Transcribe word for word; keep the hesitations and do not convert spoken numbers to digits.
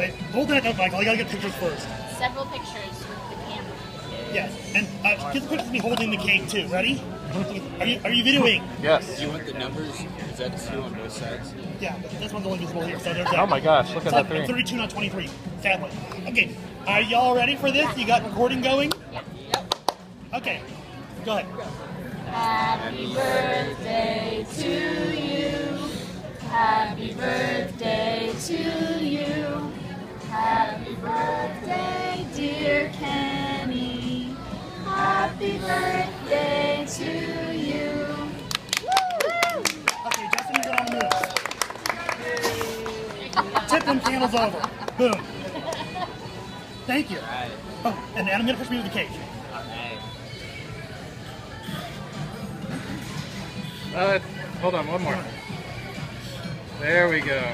Wait, hold that up, Michael. I gotta get pictures first. Several pictures with the camera. Yes, and uh, get the pictures of me holding the cake too. Ready? Are you are you videoing? Yes. Do you want the numbers? Is that two on both sides? Yeah, but this one's only visible here. So there's that. Oh my gosh! Look at that three. Thirty-two, not twenty-three. Sadly. Okay. Are y'all ready for this? You got recording going? Yeah. Yep. Okay. Go ahead. Happy birthday to you. Happy birthday to you. Happy birthday, dear Kenny. Happy birthday to you. Woo! Okay, Justin, get on the move. Tip them candles over. Boom. Thank you. Right. Oh, and then I'm going to push me with the cake. All right. Uh, hold on, one more. There we go.